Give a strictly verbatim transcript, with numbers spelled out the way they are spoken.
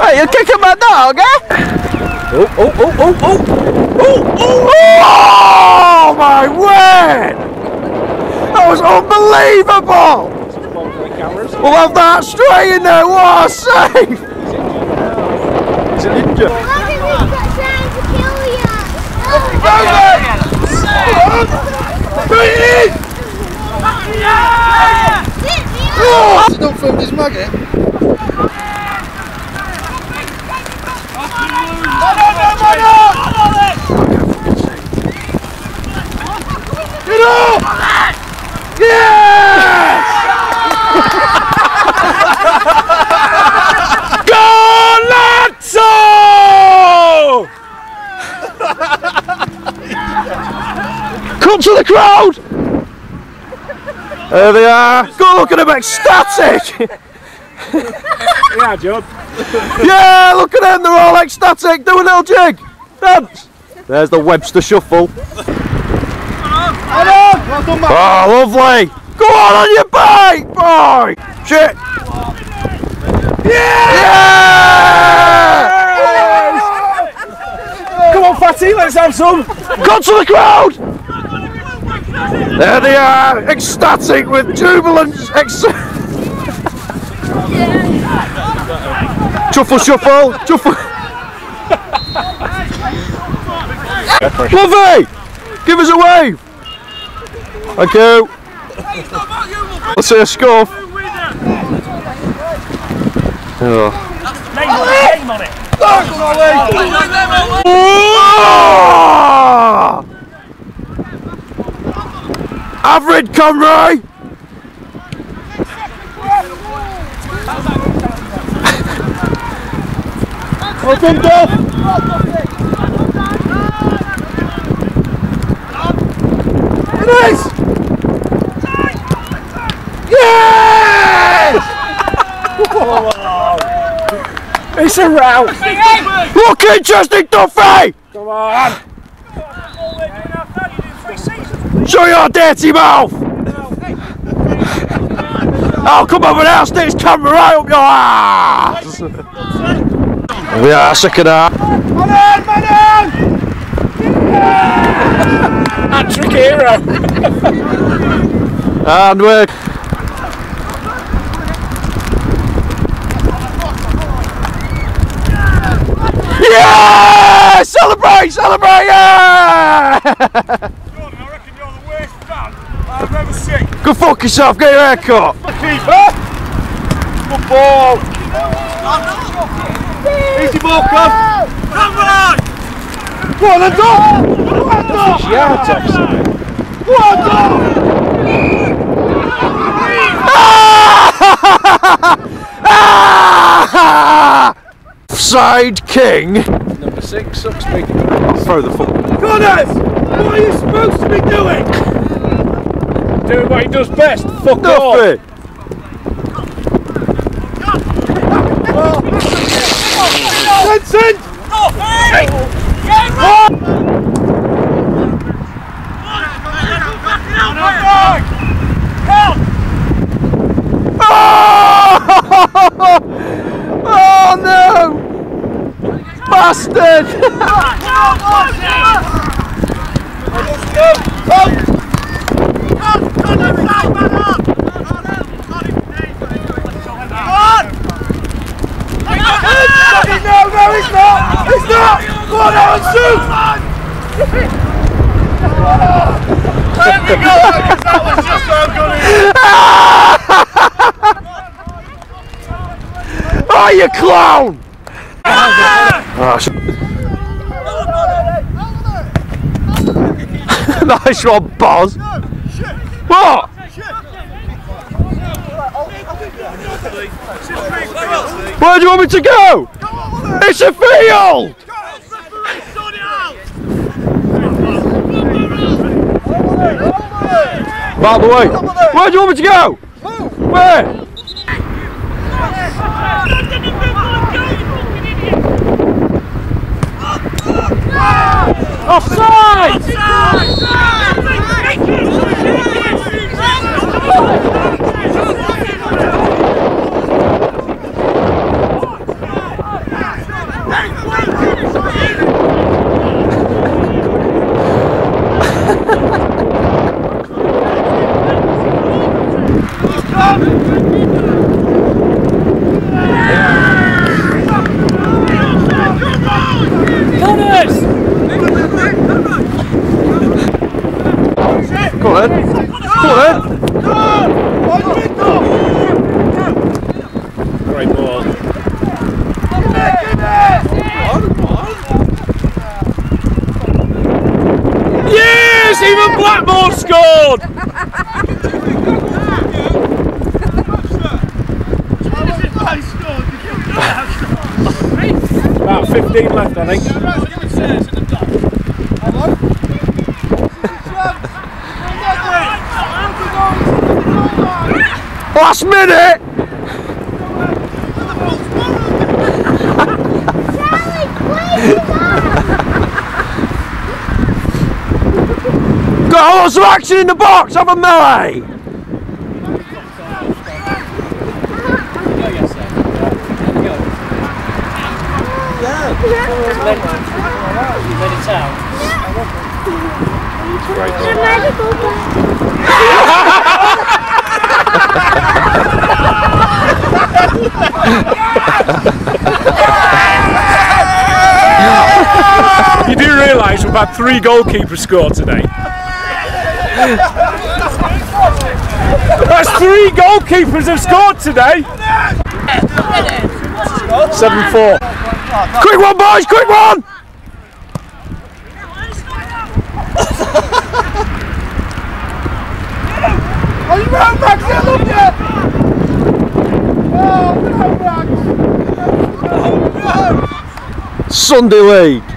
Hey, you're kicking my dog, eh? Oh, oh, oh, oh, oh, oh, oh, oh, my word! That was unbelievable! We'll have that straight in there, what a save! It's an injured. Look, we've got trying to kill you! Oh, oh, don't film this maggot. Get up! Yes! Come to the crowd! There they are! Go look at them, ecstatic! Yeah, Job. Yeah, look at them, they're all ecstatic! Do a little jig! Dance! There's the Webster Shuffle. Oh, lovely! Go on on your bike, boy! Shit! Yeah! Yeah! Come on, Fatty, let's have some! Come to the crowd! There they are, ecstatic with jubilance. Ex Chuffle, shuffle, shuffle. Lovely! Give us a wave! Thank you. Let's see a score. Oh. Average Conroy! Open door! It is! Yes! It's a rout! Look at Justin Duffy! Come on! Show your dirty mouth! Oh, come over there, stick this camera right up your ass! We are sick of that. Patrick Hero! And we're... Yeah! Celebrate! Celebrate! Yeah! Go fuck yourself, get your hair cut! Keeper! Good ball! Easy ball, club! Come on! What a dog! What a dog! What a dog! Offside king! Number six sucks me. Throw the football. Connors! What are you supposed to be doing? Doing what he does best, fuck off! It. Vincent! Oh, hey! Get right! Oh no! Bastard! Oh, no. It's not! It's not! Go on, Alan, shoot! There we go! That was just so good! Oh, you clown! Nice one, Boz! What? Where do you want me to go? It's a field! By the way, where do you want me to go? Where? Offside! Offside! Go ahead. Go ahead. Great ball. Yes, even Blackmore scored. About fifteen left, I think. Last minute! Got lots of action in the box, have a melee! You do realise we've had three goalkeepers score today. That's three goalkeepers have scored today. seven four. Quick one, boys, quick one! Are you round back still up yet? Sunday League.